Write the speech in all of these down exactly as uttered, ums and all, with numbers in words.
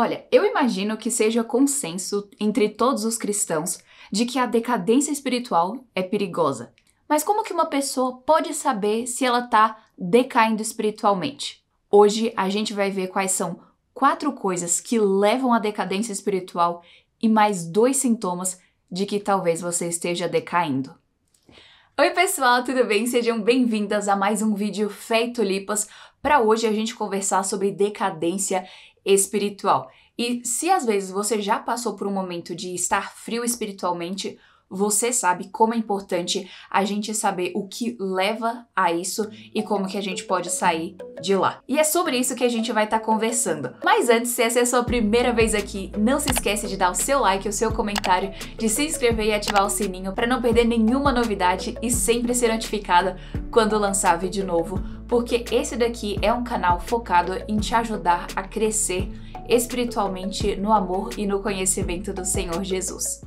Olha, eu imagino que seja consenso entre todos os cristãos de que a decadência espiritual é perigosa. Mas como que uma pessoa pode saber se ela está decaindo espiritualmente? Hoje a gente vai ver quais são quatro coisas que levam à decadência espiritual e mais dois sintomas de que talvez você esteja decaindo. Oi pessoal, tudo bem? Sejam bem-vindas a mais um vídeo Fé e Tulipas, para hoje a gente conversar sobre decadência espiritual. E se às vezes você já passou por um momento de estar frio espiritualmente, você sabe como é importante a gente saber o que leva a isso e como que a gente pode sair de lá. E é sobre isso que a gente vai estar conversando. Mas antes, se essa é a sua primeira vez aqui, não se esquece de dar o seu like, o seu comentário, de se inscrever e ativar o sininho para não perder nenhuma novidade e sempre ser notificada quando lançar vídeo novo, porque esse daqui é um canal focado em te ajudar a crescer espiritualmente no amor e no conhecimento do Senhor Jesus.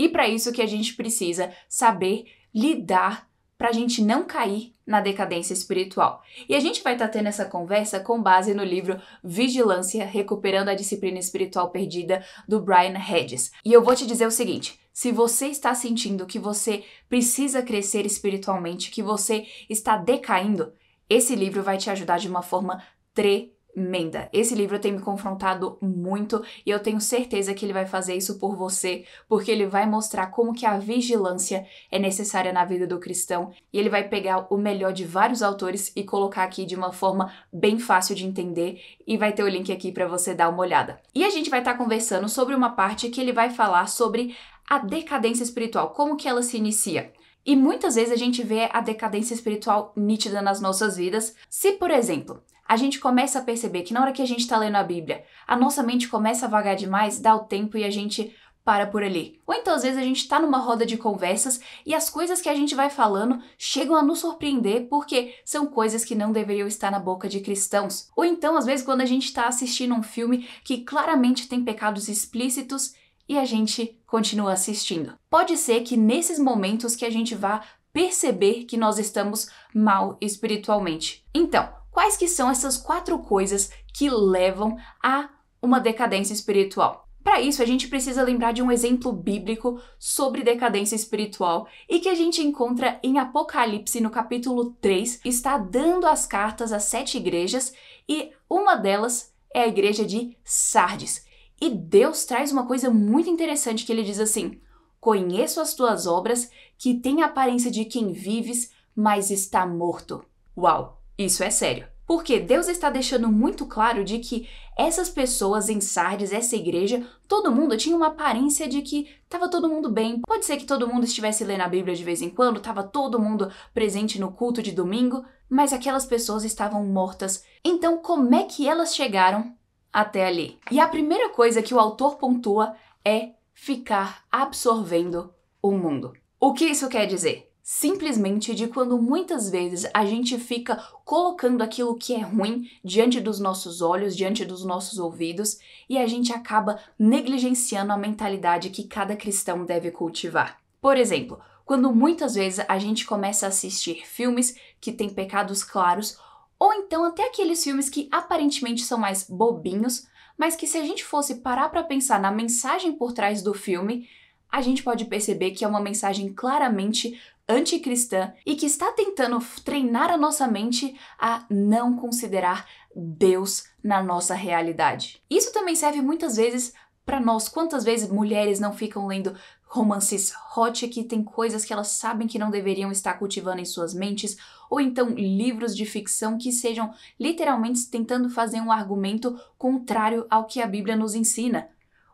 E para isso que a gente precisa saber lidar para a gente não cair na decadência espiritual. E a gente vai estar tendo essa conversa com base no livro Vigilância, Recuperando a Disciplina Espiritual Perdida, do Brian Hedges. E eu vou te dizer o seguinte, se você está sentindo que você precisa crescer espiritualmente, que você está decaindo, esse livro vai te ajudar de uma forma tremenda. Emenda. Esse livro tem me confrontado muito e eu tenho certeza que ele vai fazer isso por você, porque ele vai mostrar como que a vigilância é necessária na vida do cristão e ele vai pegar o melhor de vários autores e colocar aqui de uma forma bem fácil de entender e vai ter o link aqui para você dar uma olhada. E a gente vai estar conversando sobre uma parte que ele vai falar sobre a decadência espiritual, como que ela se inicia. E muitas vezes a gente vê a decadência espiritual nítida nas nossas vidas, se, por exemplo, a gente começa a perceber que na hora que a gente está lendo a Bíblia, a nossa mente começa a vagar demais, dá o tempo e a gente para por ali. Ou então, às vezes, a gente está numa roda de conversas e as coisas que a gente vai falando chegam a nos surpreender porque são coisas que não deveriam estar na boca de cristãos. Ou então, às vezes, quando a gente está assistindo um filme que claramente tem pecados explícitos e a gente continua assistindo. Pode ser que nesses momentos que a gente vá perceber que nós estamos mal espiritualmente. Então, quais que são essas quatro coisas que levam a uma decadência espiritual? Para isso, a gente precisa lembrar de um exemplo bíblico sobre decadência espiritual e que a gente encontra em Apocalipse, no capítulo três, está dando as cartas às sete igrejas e uma delas é a igreja de Sardes. E Deus traz uma coisa muito interessante que ele diz assim, "Conheço as tuas obras, que têm a aparência de quem vives, mas está morto." Uau! Isso é sério, porque Deus está deixando muito claro de que essas pessoas em Sardes, essa igreja, todo mundo tinha uma aparência de que estava todo mundo bem. Pode ser que todo mundo estivesse lendo a Bíblia de vez em quando, estava todo mundo presente no culto de domingo, mas aquelas pessoas estavam mortas. Então, como é que elas chegaram até ali? E a primeira coisa que o autor pontua é ficar absorvendo o mundo. O que isso quer dizer? Simplesmente de quando muitas vezes a gente fica colocando aquilo que é ruim diante dos nossos olhos, diante dos nossos ouvidos, e a gente acaba negligenciando a mentalidade que cada cristão deve cultivar. Por exemplo, quando muitas vezes a gente começa a assistir filmes que têm pecados claros, ou então até aqueles filmes que aparentemente são mais bobinhos, mas que se a gente fosse parar para pensar na mensagem por trás do filme, a gente pode perceber que é uma mensagem claramente anticristã e que está tentando treinar a nossa mente a não considerar Deus na nossa realidade. Isso também serve muitas vezes para nós. Quantas vezes mulheres não ficam lendo romances hot que tem coisas que elas sabem que não deveriam estar cultivando em suas mentes, ou então livros de ficção que sejam literalmente tentando fazer um argumento contrário ao que a Bíblia nos ensina.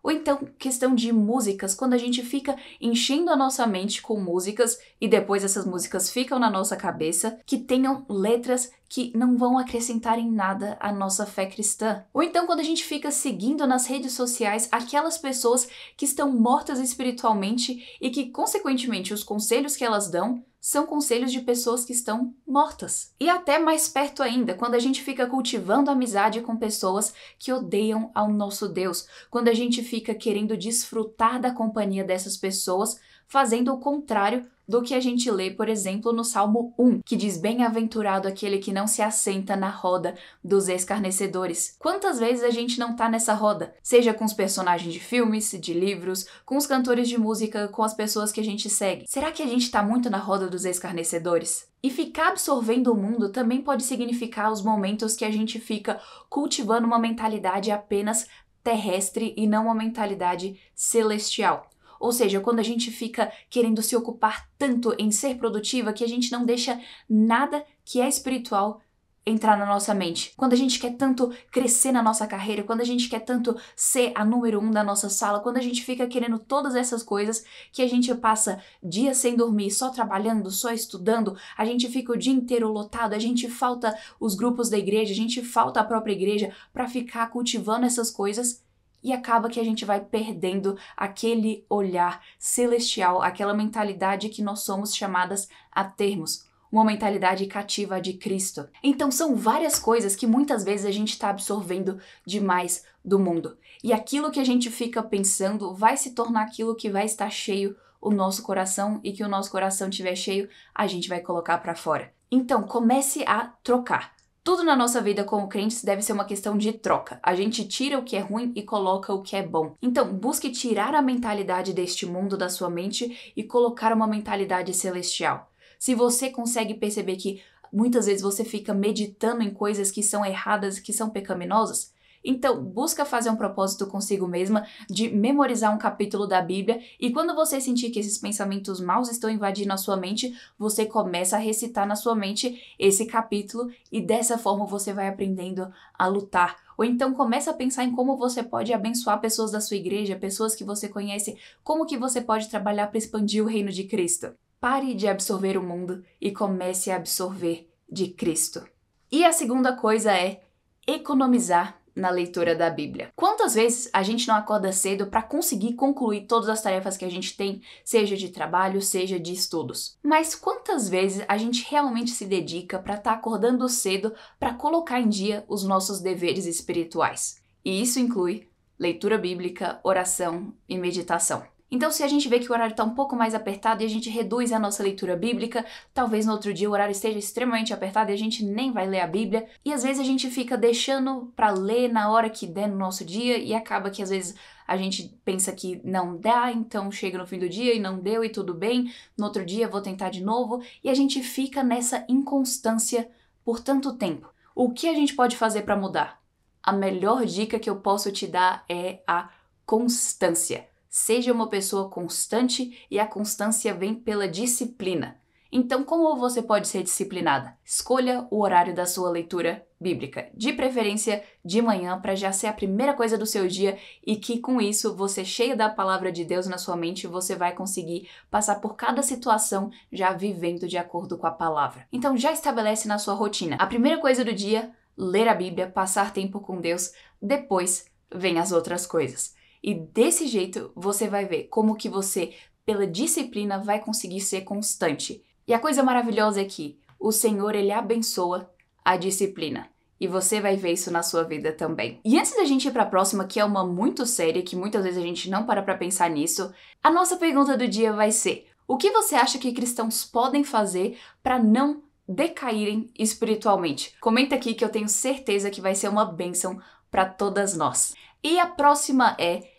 Ou então, questão de músicas, quando a gente fica enchendo a nossa mente com músicas e depois essas músicas ficam na nossa cabeça, que tenham letras que não vão acrescentar em nada a nossa fé cristã. Ou então, quando a gente fica seguindo nas redes sociais aquelas pessoas que estão mortas espiritualmente e que, consequentemente, os conselhos que elas dão são conselhos de pessoas que estão mortas. E até mais perto ainda, quando a gente fica cultivando amizade com pessoas que odeiam ao nosso Deus, quando a gente fica querendo desfrutar da companhia dessas pessoas, fazendo o contrário do que a gente lê, por exemplo, no Salmo um, que diz: bem-aventurado aquele que não se assenta na roda dos escarnecedores. Quantas vezes a gente não tá nessa roda? Seja com os personagens de filmes, de livros, com os cantores de música, com as pessoas que a gente segue. Será que a gente tá muito na roda dos escarnecedores? E ficar absorvendo o mundo também pode significar os momentos que a gente fica cultivando uma mentalidade apenas terrestre e não uma mentalidade celestial. Ou seja, quando a gente fica querendo se ocupar tanto em ser produtiva que a gente não deixa nada que é espiritual entrar na nossa mente. Quando a gente quer tanto crescer na nossa carreira, quando a gente quer tanto ser a número um da nossa sala, quando a gente fica querendo todas essas coisas que a gente passa dias sem dormir, só trabalhando, só estudando, a gente fica o dia inteiro lotado, a gente falta os grupos da igreja, a gente falta a própria igreja para ficar cultivando essas coisas. E acaba que a gente vai perdendo aquele olhar celestial, aquela mentalidade que nós somos chamadas a termos, uma mentalidade cativa de Cristo. Então são várias coisas que muitas vezes a gente está absorvendo demais do mundo. E aquilo que a gente fica pensando vai se tornar aquilo que vai estar cheio o nosso coração, e que o nosso coração estiver cheio, a gente vai colocar para fora. Então comece a trocar. Tudo na nossa vida como crentes deve ser uma questão de troca. A gente tira o que é ruim e coloca o que é bom. Então, busque tirar a mentalidade deste mundo da sua mente e colocar uma mentalidade celestial. Se você consegue perceber que muitas vezes você fica meditando em coisas que são erradas, que são pecaminosas, então busca fazer um propósito consigo mesma de memorizar um capítulo da Bíblia, e quando você sentir que esses pensamentos maus estão invadindo a sua mente, você começa a recitar na sua mente esse capítulo, e dessa forma você vai aprendendo a lutar. Ou então começa a pensar em como você pode abençoar pessoas da sua igreja, pessoas que você conhece, como que você pode trabalhar para expandir o reino de Cristo. Pare de absorver o mundo e comece a absorver de Cristo. E a segunda coisa é economizar na leitura da Bíblia. Quantas vezes a gente não acorda cedo para conseguir concluir todas as tarefas que a gente tem, seja de trabalho, seja de estudos? Mas quantas vezes a gente realmente se dedica para estar tá acordando cedo para colocar em dia os nossos deveres espirituais? E isso inclui leitura bíblica, oração e meditação. Então, se a gente vê que o horário está um pouco mais apertado e a gente reduz a nossa leitura bíblica, talvez no outro dia o horário esteja extremamente apertado e a gente nem vai ler a Bíblia, e às vezes a gente fica deixando para ler na hora que der no nosso dia, e acaba que às vezes a gente pensa que não dá, então chega no fim do dia e não deu e tudo bem, no outro dia vou tentar de novo, e a gente fica nessa inconstância por tanto tempo. O que a gente pode fazer para mudar? A melhor dica que eu posso te dar é a constância. Seja uma pessoa constante, e a constância vem pela disciplina. Então, como você pode ser disciplinada? Escolha o horário da sua leitura bíblica, de preferência de manhã, para já ser a primeira coisa do seu dia, e que com isso, você cheia da palavra de Deus na sua mente, você vai conseguir passar por cada situação já vivendo de acordo com a palavra. Então, já estabelece na sua rotina. A primeira coisa do dia, ler a Bíblia, passar tempo com Deus, depois vem as outras coisas. E desse jeito, você vai ver como que você, pela disciplina, vai conseguir ser constante. E a coisa maravilhosa é que o Senhor, Ele abençoa a disciplina. E você vai ver isso na sua vida também. E antes da gente ir para a próxima, que é uma muito séria, que muitas vezes a gente não para para pensar nisso, a nossa pergunta do dia vai ser: o que você acha que cristãos podem fazer para não decaírem espiritualmente? Comenta aqui que eu tenho certeza que vai ser uma bênção para todas nós. E a próxima é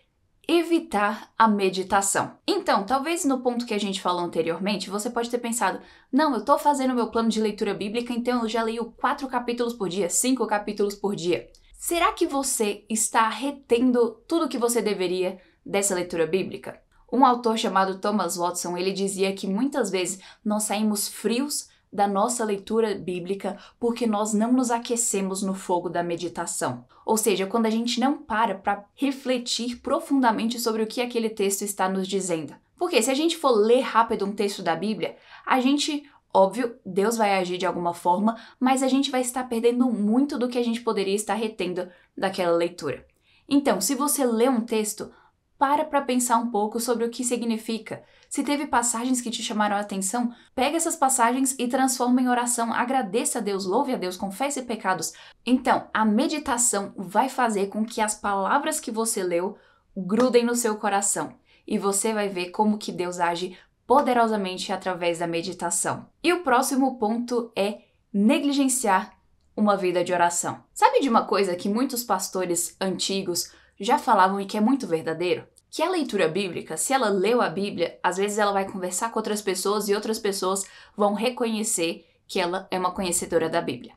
evitar a meditação. Então, talvez no ponto que a gente falou anteriormente, você pode ter pensado: não, eu tô fazendo meu plano de leitura bíblica, então eu já leio quatro capítulos por dia, cinco capítulos por dia. Será que você está retendo tudo o que você deveria dessa leitura bíblica? Um autor chamado Thomas Watson, ele dizia que muitas vezes nós saímos frios da nossa leitura bíblica porque nós não nos aquecemos no fogo da meditação. Ou seja, quando a gente não para para refletir profundamente sobre o que aquele texto está nos dizendo. Porque se a gente for ler rápido um texto da Bíblia, a gente, óbvio, Deus vai agir de alguma forma, mas a gente vai estar perdendo muito do que a gente poderia estar retendo daquela leitura. Então, se você lê um texto, para para pensar um pouco sobre o que significa. Se teve passagens que te chamaram a atenção, pega essas passagens e transforma em oração. Agradeça a Deus, louve a Deus, confesse pecados. Então, a meditação vai fazer com que as palavras que você leu grudem no seu coração. e você vai ver como que Deus age poderosamente através da meditação. E o próximo ponto é negligenciar uma vida de oração. Sabe de uma coisa que muitos pastores antigos já falavam e que é muito verdadeiro? Que a leitura bíblica, se ela leu a Bíblia, às vezes ela vai conversar com outras pessoas e outras pessoas vão reconhecer que ela é uma conhecedora da Bíblia.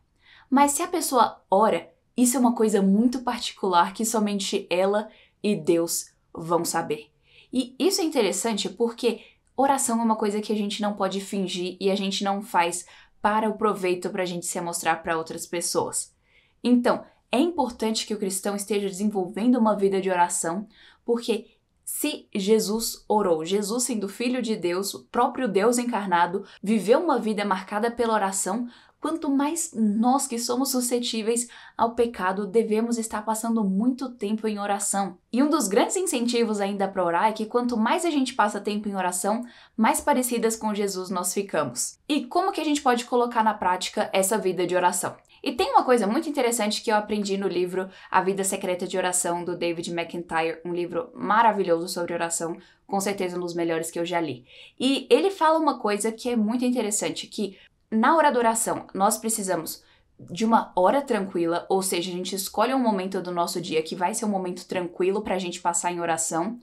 Mas se a pessoa ora, isso é uma coisa muito particular que somente ela e Deus vão saber. E isso é interessante porque oração é uma coisa que a gente não pode fingir e a gente não faz para o proveito para a gente se mostrar para outras pessoas. Então, é importante que o cristão esteja desenvolvendo uma vida de oração, porque se Jesus orou, Jesus sendo Filho de Deus, o próprio Deus encarnado, viveu uma vida marcada pela oração, quanto mais nós que somos suscetíveis ao pecado, devemos estar passando muito tempo em oração. E um dos grandes incentivos ainda para orar é que quanto mais a gente passa tempo em oração, mais parecidas com Jesus nós ficamos. E como que a gente pode colocar na prática essa vida de oração? E tem uma coisa muito interessante que eu aprendi no livro A Vida Secreta de Oração, do David McIntyre, um livro maravilhoso sobre oração, com certeza um dos melhores que eu já li. E ele fala uma coisa que é muito interessante, que na hora da oração, nós precisamos de uma hora tranquila, ou seja, a gente escolhe um momento do nosso dia que vai ser um momento tranquilo para a gente passar em oração,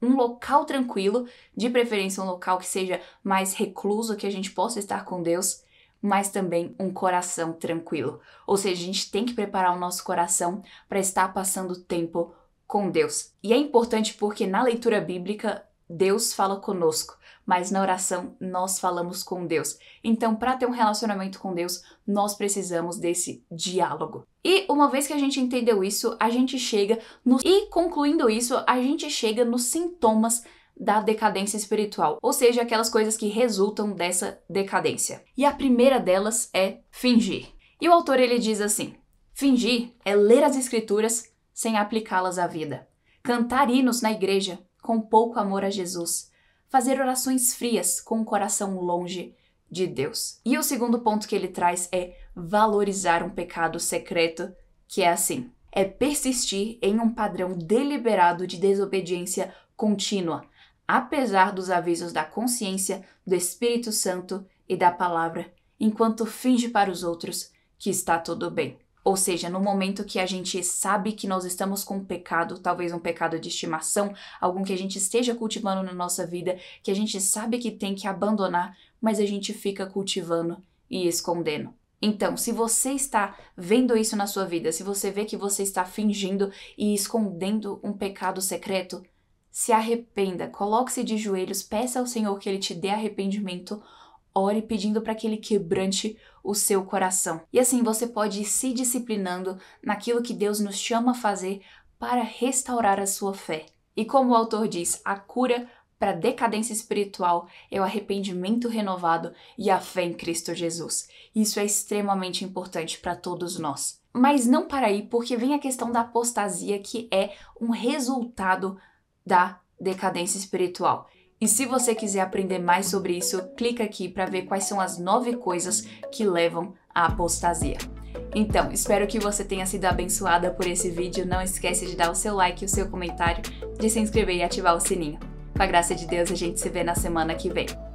um local tranquilo, de preferência um local que seja mais recluso, que a gente possa estar com Deus, mas também um coração tranquilo. Ou seja, a gente tem que preparar o nosso coração para estar passando tempo com Deus. E é importante porque na leitura bíblica, Deus fala conosco, mas na oração nós falamos com Deus. Então, para ter um relacionamento com Deus, nós precisamos desse diálogo. E uma vez que a gente entendeu isso, a gente chega no... E concluindo isso, a gente chega nos sintomas da decadência espiritual, ou seja, aquelas coisas que resultam dessa decadência. E a primeira delas é fingir. E o autor ele diz assim: fingir é ler as escrituras sem aplicá-las à vida, cantar hinos na igreja com pouco amor a Jesus, fazer orações frias com o coração longe de Deus. E o segundo ponto que ele traz é valorizar um pecado secreto, que é assim: é persistir em um padrão deliberado de desobediência contínua, apesar dos avisos da consciência, do Espírito Santo e da palavra, enquanto finge para os outros que está tudo bem. Ou seja, no momento que a gente sabe que nós estamos com um pecado, talvez um pecado de estimação, algum que a gente esteja cultivando na nossa vida, que a gente sabe que tem que abandonar, mas a gente fica cultivando e escondendo. Então, se você está vendo isso na sua vida, se você vê que você está fingindo e escondendo um pecado secreto, se arrependa, coloque-se de joelhos, peça ao Senhor que Ele te dê arrependimento, ore pedindo para que Ele quebrante o seu coração. E assim você pode ir se disciplinando naquilo que Deus nos chama a fazer para restaurar a sua fé. E como o autor diz, a cura para a decadência espiritual é o arrependimento renovado e a fé em Cristo Jesus. Isso é extremamente importante para todos nós. Mas não para aí, porque vem a questão da apostasia, que é um resultado da decadência espiritual. E se você quiser aprender mais sobre isso, clica aqui para ver quais são as nove coisas que levam à apostasia. Então, espero que você tenha sido abençoada por esse vídeo. Não esquece de dar o seu like, o seu comentário, de se inscrever e ativar o sininho. Com a graça de Deus, a gente se vê na semana que vem.